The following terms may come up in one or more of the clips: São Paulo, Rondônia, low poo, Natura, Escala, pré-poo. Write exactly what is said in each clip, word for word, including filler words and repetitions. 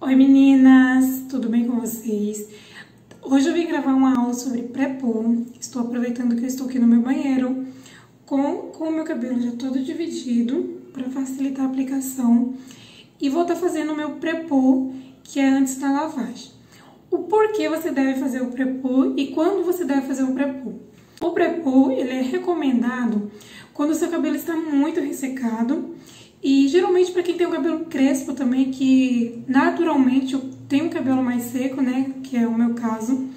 Oi meninas, tudo bem com vocês? Hoje eu vim gravar uma aula sobre pré-poo. Estou aproveitando que eu estou aqui no meu banheiro com, com o meu cabelo já todo dividido para facilitar a aplicação e vou estar tá fazendo o meu pré-poo, que é antes da lavagem. O porquê você deve fazer o pré-poo e quando você deve fazer o pré-poo. O pré-poo ele é recomendado quando o seu cabelo está muito ressecado. E geralmente para quem tem o cabelo crespo também, que naturalmente eu tenho um cabelo mais seco, né, que é o meu caso.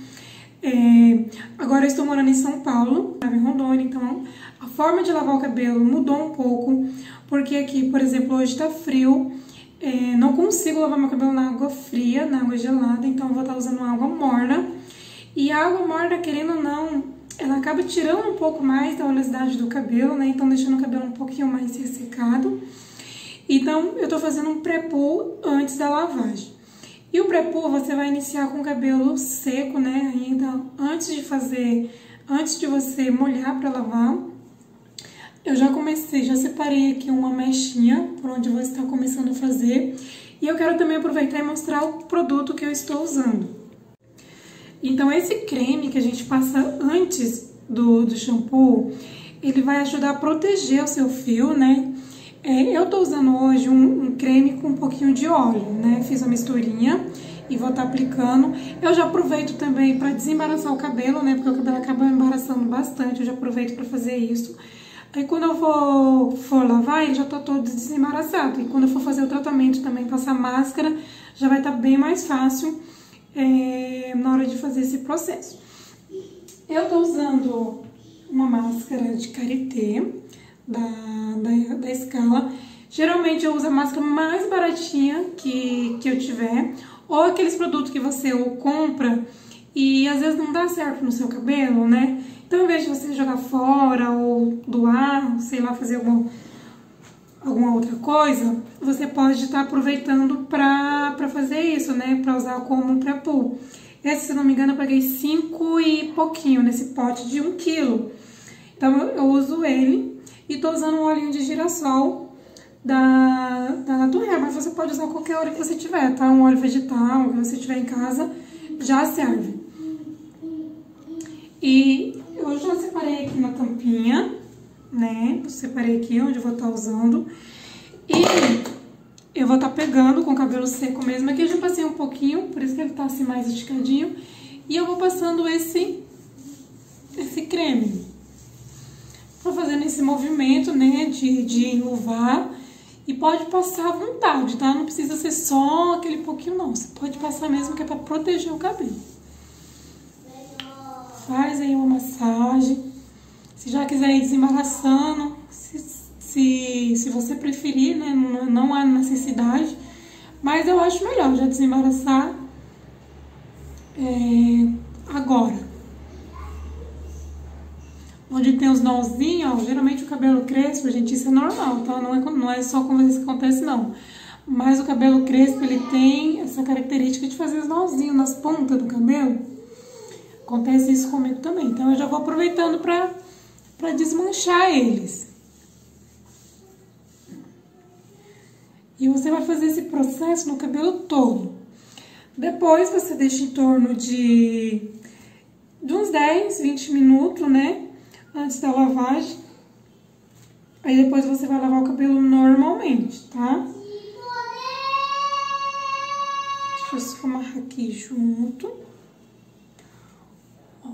É... Agora eu estou morando em São Paulo, em Rondônia, então a forma de lavar o cabelo mudou um pouco, porque aqui, por exemplo, hoje está frio, é... não consigo lavar meu cabelo na água fria, na água gelada, então eu vou estar usando uma água morna. E a água morna, querendo ou não, ela acaba tirando um pouco mais da oleosidade do cabelo, né, então deixando o cabelo um pouquinho mais ressecado. Então, eu tô fazendo um pré-poo antes da lavagem. E o pré-poo você vai iniciar com o cabelo seco, né, ainda antes de fazer, antes de você molhar para lavar. Eu já comecei, já separei aqui uma mechinha por onde você está começando a fazer. E eu quero também aproveitar e mostrar o produto que eu estou usando. Então, esse creme que a gente passa antes do, do shampoo, ele vai ajudar a proteger o seu fio, né? Eu tô usando hoje um, um creme com um pouquinho de óleo, né? Fiz uma misturinha e vou estar aplicando. Eu já aproveito também para desembaraçar o cabelo, né? Porque o cabelo acaba embaraçando bastante, eu já aproveito para fazer isso. Aí quando eu for, for lavar, ele já tá todo desembaraçado. E quando eu for fazer o tratamento também, passar máscara, já vai estar bem mais fácil é, na hora de fazer esse processo. Eu tô usando uma máscara de caretê, Da, da, da Escala. Geralmente eu uso a máscara mais baratinha que, que eu tiver, ou aqueles produtos que você ou compra e às vezes não dá certo no seu cabelo, né? Então, em vez de você jogar fora ou doar, sei lá, fazer algum, alguma outra coisa, você pode estar aproveitando pra, pra fazer isso, né? Pra usar como pré-poo. Esse, se não me engano, eu paguei cinco e pouquinho nesse pote de um quilo. Então, eu, eu uso ele. E tô usando um olhinho de girassol da, da Natura, mas você pode usar qualquer óleo que você tiver, tá? Um óleo vegetal, que você tiver em casa, já serve. E eu já separei aqui na tampinha, né? Eu separei aqui onde eu vou estar usando. E eu vou estar pegando com o cabelo seco mesmo. Aqui eu já passei um pouquinho, por isso que ele tá assim mais esticadinho. E eu vou passando esse, esse creme. Tô fazendo esse movimento, né, de, de enluvar, e pode passar à vontade, tá? Não precisa ser só aquele pouquinho, não. Você pode passar mesmo, que é pra proteger o cabelo. Faz aí uma massagem. Se já quiser ir desembaraçando, se, se, se você preferir, né, não, não há necessidade. Mas eu acho melhor já desembaraçar é, agora. Onde tem os nozinhos, ó, geralmente o cabelo crespo, gente, isso é normal, tá? Não é, não é só com isso que acontece, não. Mas o cabelo crespo, ele tem essa característica de fazer os nozinhos nas pontas do cabelo. Acontece isso comigo também. Então, eu já vou aproveitando pra, pra desmanchar eles. E você vai fazer esse processo no cabelo todo. Depois, você deixa em torno de, de uns dez, vinte minutos, né? Antes da lavagem. Aí depois você vai lavar o cabelo normalmente, tá? Deixa eu só amarrar aqui junto. Ó.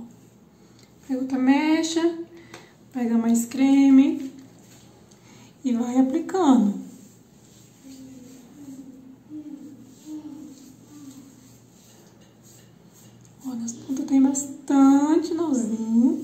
Pega outra mecha, pega mais creme e vai aplicando. Ó, nas pontas tem bastante nozinho.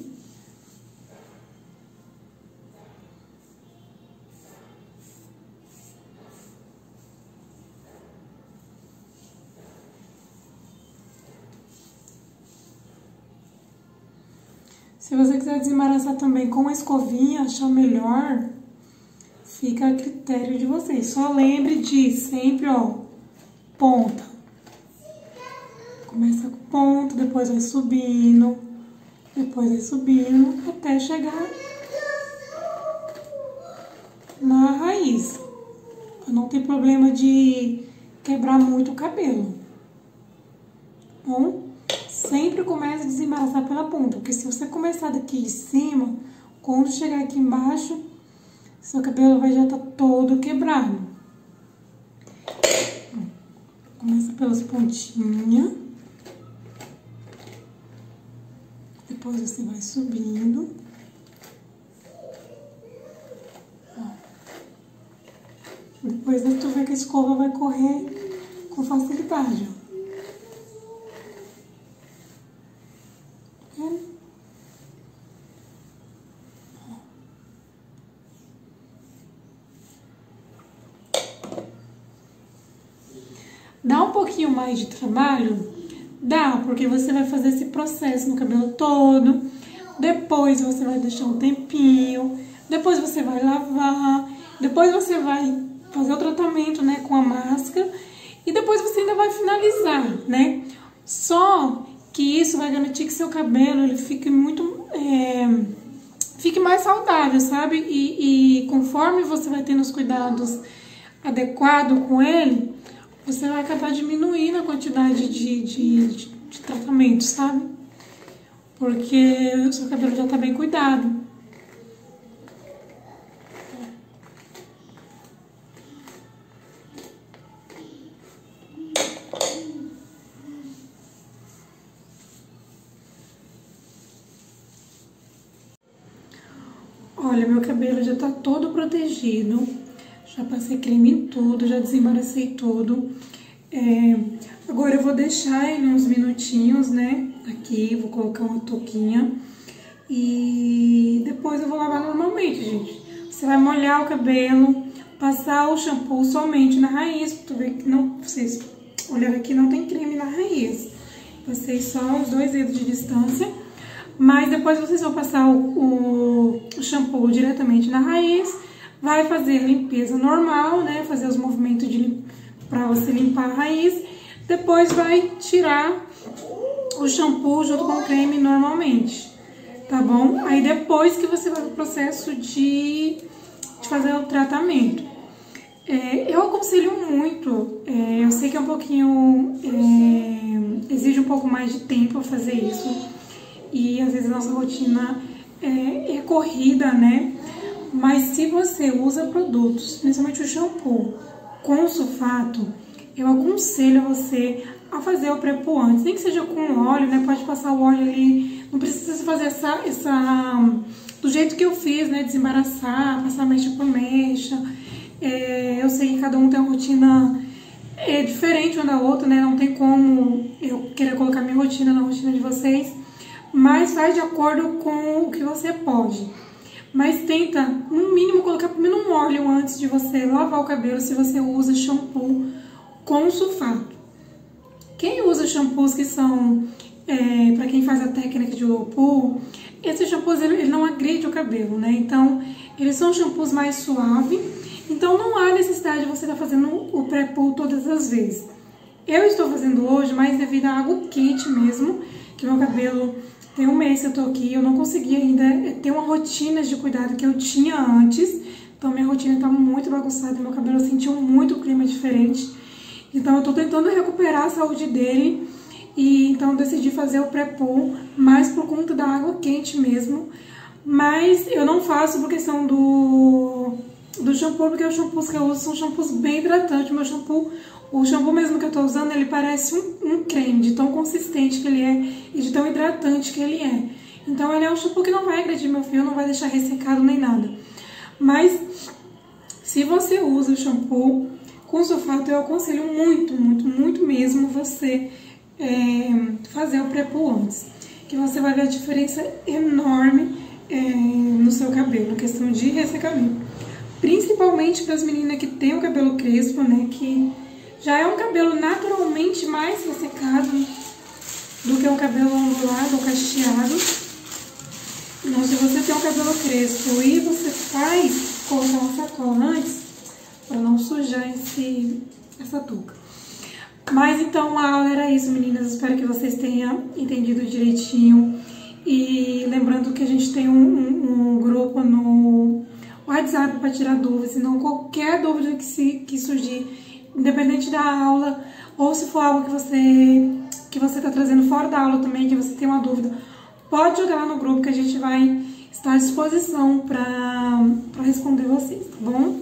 Se você quiser desembaraçar também com uma escovinha, achar melhor, fica a critério de vocês. Só lembre de sempre, ó, ponta. Começa com ponta, depois vai subindo, depois vai subindo, até chegar na raiz. Não tem problema de quebrar muito o cabelo. Bom, sempre começa a desembaraçar pela ponta, porque se você começar daqui em cima, quando chegar aqui embaixo, seu cabelo vai já estar todo quebrado. Começa pelas pontinhas. Depois você vai subindo. Ó. Depois você vai ver que a escova vai correr com facilidade, ó. Dá um pouquinho mais de trabalho? Dá, porque você vai fazer esse processo no cabelo todo, depois você vai deixar um tempinho, depois você vai lavar, depois você vai fazer o tratamento, né, com a máscara, e depois você ainda vai finalizar, né? Só que isso vai garantir que seu cabelo ele fique muito... É, fique mais saudável, sabe? E, e conforme você vai tendo os cuidados adequados com ele, você vai acabar diminuindo a quantidade de, de, de, de tratamento, sabe? Porque o seu cabelo já tá bem cuidado. Olha, meu cabelo já tá todo protegido. Já passei creme em tudo, já desembaracei tudo. É, agora eu vou deixar ele uns minutinhos, né? Aqui, vou colocar uma touquinha. E depois eu vou lavar normalmente, gente. Você vai molhar o cabelo, passar o shampoo somente na raiz. Tu vê que não, vocês olharam aqui, não tem creme na raiz. Passei só uns dois dedos de distância. Mas depois vocês vão passar o, o shampoo diretamente na raiz. Vai fazer a limpeza normal, né? Fazer os movimentos de para você limpar a raiz. Depois vai tirar o shampoo junto com o creme normalmente, tá bom? Aí depois que você vai pro processo de, de fazer o tratamento. É, eu aconselho muito, é, eu sei que é um pouquinho... É, exige um pouco mais de tempo fazer isso. E às vezes a nossa rotina é, é corrida, né? Mas se você usa produtos, principalmente o shampoo, com sulfato, eu aconselho você a fazer o pré-poo antes. Nem que seja com óleo, né? Pode passar o óleo ali. Não precisa fazer essa... essa do jeito que eu fiz, né? Desembaraçar, passar mecha por mecha. É, eu sei que cada um tem uma rotina é, diferente uma da outra, né? Não tem como eu querer colocar minha rotina na rotina de vocês. Mas faz de acordo com o que você pode. Mas tenta, no mínimo, colocar primeiro um óleo antes de você lavar o cabelo, se você usa shampoo com sulfato. Quem usa shampoos que são, é, para quem faz a técnica de low poo, esses shampoos ele, ele não agride o cabelo, né? Então, eles são shampoos mais suaves, então não há necessidade de você estar fazendo o pré-poo todas as vezes. Eu estou fazendo hoje, mas devido à água quente mesmo, que meu cabelo... Tem um mês que eu tô aqui, eu não consegui ainda ter uma rotina de cuidado que eu tinha antes. Então minha rotina tá muito bagunçada, meu cabelo sentiu muito o clima diferente. Então eu tô tentando recuperar a saúde dele. E então eu decidi fazer o pré-poo, mais por conta da água quente mesmo. Mas eu não faço por questão do, do shampoo, porque os shampoos que eu uso são shampoos bem hidratantes. Meu shampoo... O shampoo mesmo que eu tô usando, ele parece um, um creme, de tão consistente que ele é e de tão hidratante que ele é. Então ele é um shampoo que não vai agredir meu fio, não vai deixar ressecado nem nada. Mas se você usa o shampoo com sulfato, eu aconselho muito, muito, muito mesmo você é, fazer o pré-poo antes. Que você vai ver a diferença enorme é, no seu cabelo, questão de ressecamento. Principalmente para as meninas que têm o cabelo crespo, né, que... Já é um cabelo naturalmente mais ressecado do que um cabelo ondulado ou cacheado. Então, se você tem um cabelo crespo e você faz colocar uma sacola antes, para não sujar esse, essa touca. Mas, então, a aula era isso, meninas. Espero que vocês tenham entendido direitinho. E lembrando que a gente tem um, um, um grupo no WhatsApp para tirar dúvidas. Então, qualquer dúvida que, se, que surgir... independente da aula, ou se for algo que você que você está trazendo fora da aula também, que você tem uma dúvida, pode jogar lá no grupo que a gente vai estar à disposição para responder vocês, tá bom?